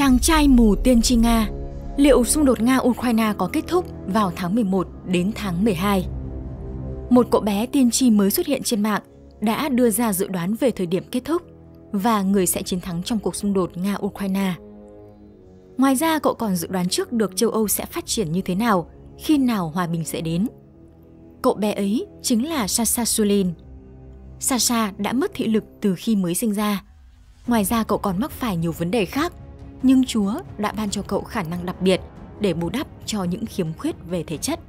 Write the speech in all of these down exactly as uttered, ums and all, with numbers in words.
Chàng trai mù tiên tri Nga, liệu xung đột Nga-Ukraine có kết thúc vào tháng mười một đến tháng mười hai? Một cậu bé tiên tri mới xuất hiện trên mạng đã đưa ra dự đoán về thời điểm kết thúc và người sẽ chiến thắng trong cuộc xung đột Nga-Ukraine. Ngoài ra, cậu còn dự đoán trước được châu Âu sẽ phát triển như thế nào, khi nào hòa bình sẽ đến. Cậu bé ấy chính là Sasha Sulin. Sasha đã mất thị lực từ khi mới sinh ra. Ngoài ra, cậu còn mắc phải nhiều vấn đề khác, nhưng Chúa đã ban cho cậu khả năng đặc biệt để bù đắp cho những khiếm khuyết về thể chất.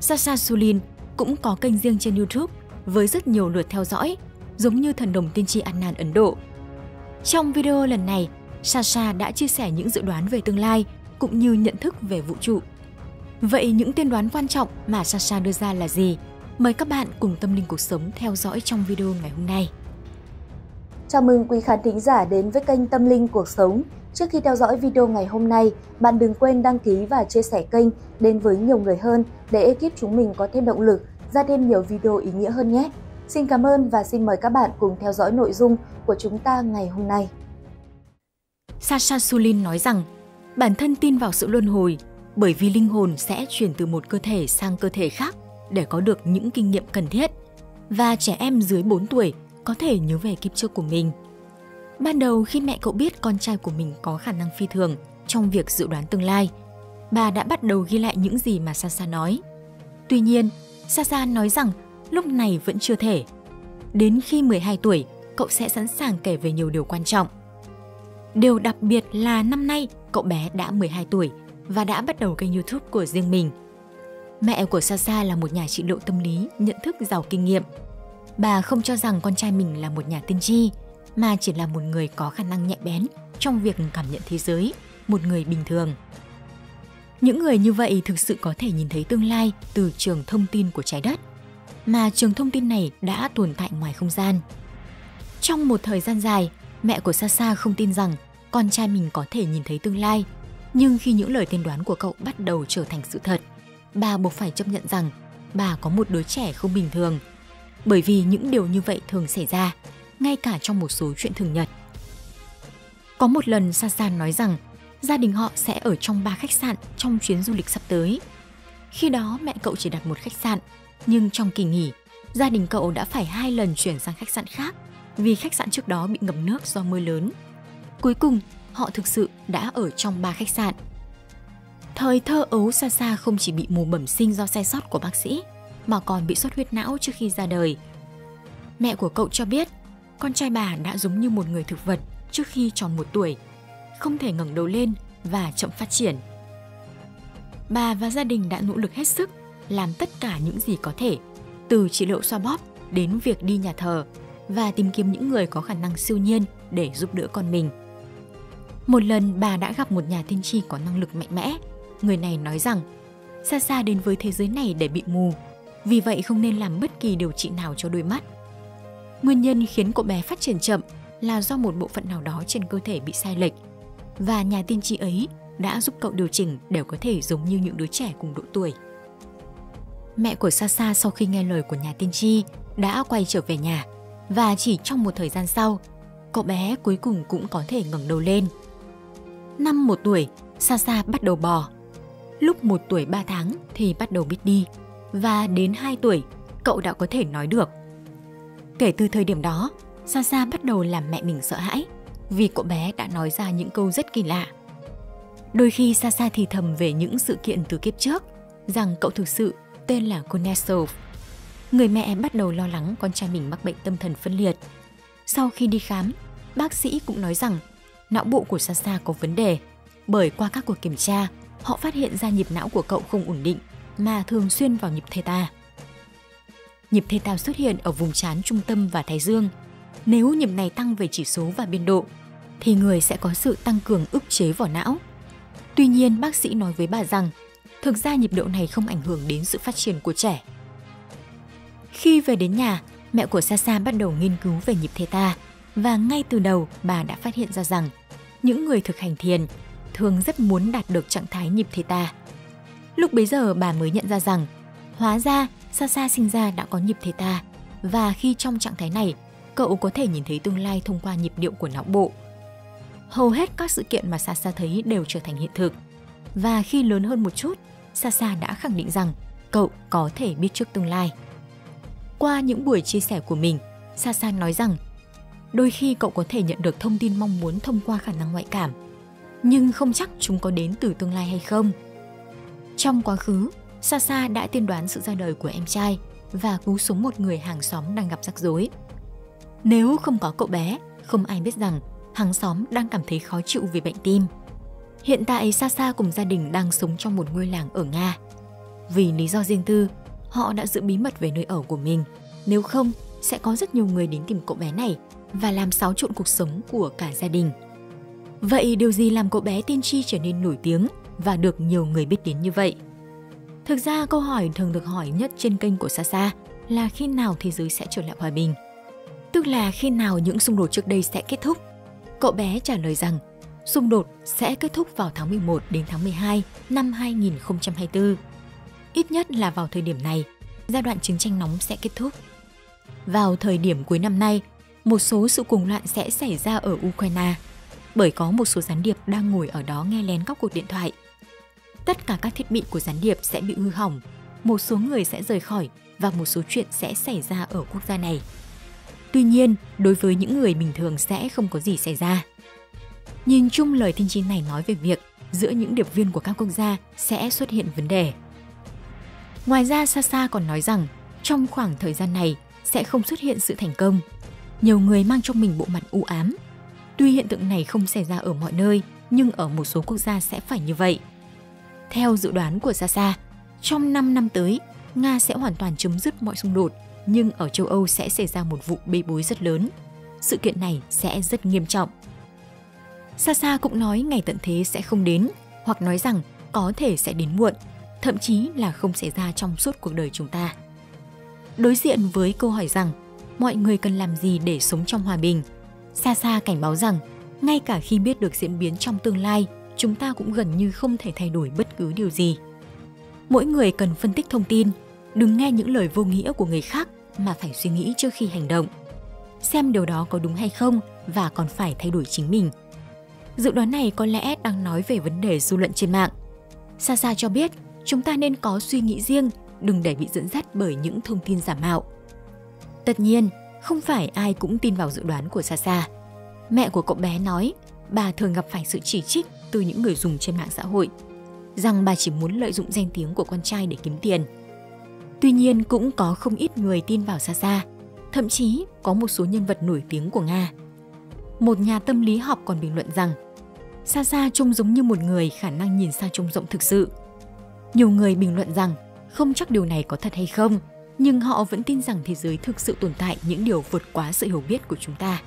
Sasha Sulin cũng có kênh riêng trên YouTube với rất nhiều lượt theo dõi, giống như thần đồng tiên tri Anan Ấn Độ. Trong video lần này, Sasha đã chia sẻ những dự đoán về tương lai cũng như nhận thức về vũ trụ. Vậy những tiên đoán quan trọng mà Sasha đưa ra là gì? Mời các bạn cùng Tâm Linh Cuộc Sống theo dõi trong video ngày hôm nay. Chào mừng quý khán thính giả đến với kênh Tâm Linh Cuộc Sống. Trước khi theo dõi video ngày hôm nay, bạn đừng quên đăng ký và chia sẻ kênh đến với nhiều người hơn để ekip chúng mình có thêm động lực ra thêm nhiều video ý nghĩa hơn nhé. Xin cảm ơn và xin mời các bạn cùng theo dõi nội dung của chúng ta ngày hôm nay. Sasha Sulin nói rằng bản thân tin vào sự luân hồi bởi vì linh hồn sẽ chuyển từ một cơ thể sang cơ thể khác để có được những kinh nghiệm cần thiết, và trẻ em dưới bốn tuổi có thể nhớ về kiếp trước của mình. Ban đầu khi mẹ cậu biết con trai của mình có khả năng phi thường trong việc dự đoán tương lai, bà đã bắt đầu ghi lại những gì mà Sasha nói. Tuy nhiên, Sasha nói rằng lúc này vẫn chưa thể. Đến khi mười hai tuổi, cậu sẽ sẵn sàng kể về nhiều điều quan trọng. Điều đặc biệt là năm nay, cậu bé đã mười hai tuổi và đã bắt đầu kênh YouTube của riêng mình. Mẹ của Sasha là một nhà trị liệu tâm lý, nhận thức giàu kinh nghiệm. Bà không cho rằng con trai mình là một nhà tiên tri, mà chỉ là một người có khả năng nhạy bén trong việc cảm nhận thế giới, một người bình thường. Những người như vậy thực sự có thể nhìn thấy tương lai từ trường thông tin của trái đất, mà trường thông tin này đã tồn tại ngoài không gian. Trong một thời gian dài, mẹ của Sasha không tin rằng con trai mình có thể nhìn thấy tương lai, nhưng khi những lời tiên đoán của cậu bắt đầu trở thành sự thật, bà buộc phải chấp nhận rằng bà có một đứa trẻ không bình thường, bởi vì những điều như vậy thường xảy ra, ngay cả trong một số chuyện thường nhật. Có một lần Sasha nói rằng gia đình họ sẽ ở trong ba khách sạn trong chuyến du lịch sắp tới. Khi đó mẹ cậu chỉ đặt một khách sạn, nhưng trong kỳ nghỉ, gia đình cậu đã phải hai lần chuyển sang khách sạn khác vì khách sạn trước đó bị ngập nước do mưa lớn. Cuối cùng, họ thực sự đã ở trong ba khách sạn. Thời thơ ấu Sasha không chỉ bị mù bẩm sinh do sai sót của bác sĩ, mà còn bị xuất huyết não trước khi ra đời. Mẹ của cậu cho biết, con trai bà đã giống như một người thực vật trước khi tròn một tuổi, không thể ngẩng đầu lên và chậm phát triển. Bà và gia đình đã nỗ lực hết sức, làm tất cả những gì có thể, từ trị liệu xoa bóp đến việc đi nhà thờ và tìm kiếm những người có khả năng siêu nhiên để giúp đỡ con mình. Một lần bà đã gặp một nhà tiên tri có năng lực mạnh mẽ. Người này nói rằng Sasha đến với thế giới này để bị mù, vì vậy không nên làm bất kỳ điều trị nào cho đôi mắt. Nguyên nhân khiến cậu bé phát triển chậm là do một bộ phận nào đó trên cơ thể bị sai lệch, và nhà tiên tri ấy đã giúp cậu điều chỉnh để có thể giống như những đứa trẻ cùng độ tuổi. Mẹ của Sasha sau khi nghe lời của nhà tiên tri đã quay trở về nhà, và chỉ trong một thời gian sau, cậu bé cuối cùng cũng có thể ngẩng đầu lên. Năm một tuổi, Sasha bắt đầu bò. Lúc một tuổi ba tháng thì bắt đầu biết đi, và đến hai tuổi, cậu đã có thể nói được. Kể từ thời điểm đó, Sasha bắt đầu làm mẹ mình sợ hãi vì cậu bé đã nói ra những câu rất kỳ lạ. Đôi khi Sasha thì thầm về những sự kiện từ kiếp trước, rằng cậu thực sự tên là Kulesov. Người mẹ bắt đầu lo lắng con trai mình mắc bệnh tâm thần phân liệt. Sau khi đi khám, bác sĩ cũng nói rằng não bộ của Sasha có vấn đề, bởi qua các cuộc kiểm tra, họ phát hiện ra nhịp não của cậu không ổn định mà thường xuyên vào nhịp theta. Nhịp theta xuất hiện ở vùng trán trung tâm và thái dương. Nếu nhịp này tăng về chỉ số và biên độ, thì người sẽ có sự tăng cường ức chế vỏ não. Tuy nhiên, bác sĩ nói với bà rằng thực ra nhịp độ này không ảnh hưởng đến sự phát triển của trẻ. Khi về đến nhà, mẹ của Sasha bắt đầu nghiên cứu về nhịp theta, và ngay từ đầu bà đã phát hiện ra rằng những người thực hành thiền thường rất muốn đạt được trạng thái nhịp theta. Lúc bấy giờ bà mới nhận ra rằng hóa ra Sasha sinh ra đã có nhịp theta, và khi trong trạng thái này, cậu có thể nhìn thấy tương lai thông qua nhịp điệu của não bộ. hầu hết các sự kiện mà Sasha thấy đều trở thành hiện thực. Và khi lớn hơn một chút, Sasha đã khẳng định rằng cậu có thể biết trước tương lai. Qua những buổi chia sẻ của mình, Sasha nói rằng đôi khi cậu có thể nhận được thông tin mong muốn thông qua khả năng ngoại cảm, nhưng không chắc chúng có đến từ tương lai hay không. Trong quá khứ, Sasha đã tiên đoán sự ra đời của em trai và cứu sống một người hàng xóm đang gặp rắc rối. Nếu không có cậu bé, không ai biết rằng hàng xóm đang cảm thấy khó chịu vì bệnh tim. Hiện tại Sasha cùng gia đình đang sống trong một ngôi làng ở Nga. Vì lý do riêng tư, họ đã giữ bí mật về nơi ở của mình. Nếu không, sẽ có rất nhiều người đến tìm cậu bé này và làm xáo trộn cuộc sống của cả gia đình. Vậy điều gì làm cậu bé tiên tri trở nên nổi tiếng và được nhiều người biết đến như vậy? Thực ra câu hỏi thường được hỏi nhất trên kênh của Sasha là khi nào thế giới sẽ trở lại hòa bình? Tức là khi nào những xung đột trước đây sẽ kết thúc? Cậu bé trả lời rằng xung đột sẽ kết thúc vào tháng mười một đến tháng mười hai năm hai nghìn không trăm hai mươi tư. Ít nhất là vào thời điểm này, giai đoạn chiến tranh nóng sẽ kết thúc. Vào thời điểm cuối năm nay, một số sự cuồng loạn sẽ xảy ra ở Ukraine, bởi có một số gián điệp đang ngồi ở đó nghe lén các cuộc điện thoại. Tất cả các thiết bị của gián điệp sẽ bị hư hỏng, một số người sẽ rời khỏi và một số chuyện sẽ xảy ra ở quốc gia này. Tuy nhiên, đối với những người bình thường sẽ không có gì xảy ra. Nhìn chung lời tiên tri này nói về việc giữa những điệp viên của các quốc gia sẽ xuất hiện vấn đề. Ngoài ra, Sasha còn nói rằng trong khoảng thời gian này sẽ không xuất hiện sự thành công. Nhiều người mang trong mình bộ mặt u ám. Tuy hiện tượng này không xảy ra ở mọi nơi, nhưng ở một số quốc gia sẽ phải như vậy. Theo dự đoán của Sasha, trong năm năm tới, Nga sẽ hoàn toàn chấm dứt mọi xung đột, nhưng ở châu Âu sẽ xảy ra một vụ bê bối rất lớn. Sự kiện này sẽ rất nghiêm trọng. Sasha cũng nói ngày tận thế sẽ không đến, hoặc nói rằng có thể sẽ đến muộn, thậm chí là không xảy ra trong suốt cuộc đời chúng ta. Đối diện với câu hỏi rằng mọi người cần làm gì để sống trong hòa bình, Sasha cảnh báo rằng ngay cả khi biết được diễn biến trong tương lai, chúng ta cũng gần như không thể thay đổi bất cứ điều gì. Mỗi người cần phân tích thông tin, đừng nghe những lời vô nghĩa của người khác mà phải suy nghĩ trước khi hành động, xem điều đó có đúng hay không và còn phải thay đổi chính mình. Dự đoán này có lẽ đang nói về vấn đề dư luận trên mạng. Sasha cho biết chúng ta nên có suy nghĩ riêng, đừng để bị dẫn dắt bởi những thông tin giả mạo. Tất nhiên, không phải ai cũng tin vào dự đoán của Sasha. Mẹ của cậu bé nói bà thường gặp phải sự chỉ trích từ những người dùng trên mạng xã hội, rằng bà chỉ muốn lợi dụng danh tiếng của con trai để kiếm tiền. Tuy nhiên, cũng có không ít người tin vào Sasha, thậm chí có một số nhân vật nổi tiếng của Nga. Một nhà tâm lý học còn bình luận rằng Sasha trông giống như một người khả năng nhìn xa trông rộng thực sự. Nhiều người bình luận rằng không chắc điều này có thật hay không, nhưng họ vẫn tin rằng thế giới thực sự tồn tại những điều vượt quá sự hiểu biết của chúng ta.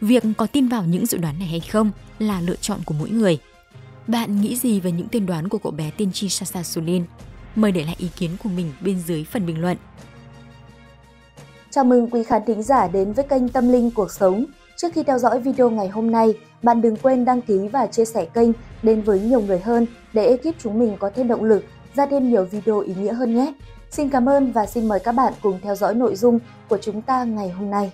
Việc có tin vào những dự đoán này hay không là lựa chọn của mỗi người. Bạn nghĩ gì về những tiên đoán của cậu bé tiên tri Sasha Sulin? Mời để lại ý kiến của mình bên dưới phần bình luận. Chào mừng quý khán thính giả đến với kênh Tâm Linh Cuộc Sống. Trước khi theo dõi video ngày hôm nay, bạn đừng quên đăng ký và chia sẻ kênh đến với nhiều người hơn để ekip chúng mình có thêm động lực ra thêm nhiều video ý nghĩa hơn nhé. Xin cảm ơn và xin mời các bạn cùng theo dõi nội dung của chúng ta ngày hôm nay.